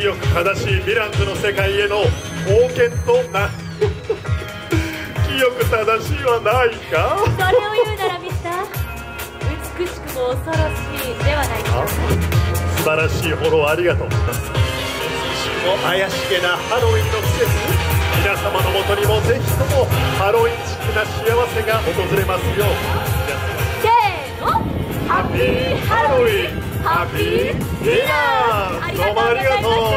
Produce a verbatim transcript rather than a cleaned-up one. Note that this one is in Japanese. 清く正しいヴィランズの世界への冒険とな清く正しいはないか。それを言うならミスター、美しくも恐ろしいではないか。素晴らしいフォローありがとう。美しくも怪しげなハロウィンの季節、皆様のもとにもぜひともハロウィンチックな幸せが訪れますよう。せーの、ハッピーハロウィン、ハッピーディナー。どうもありがとう。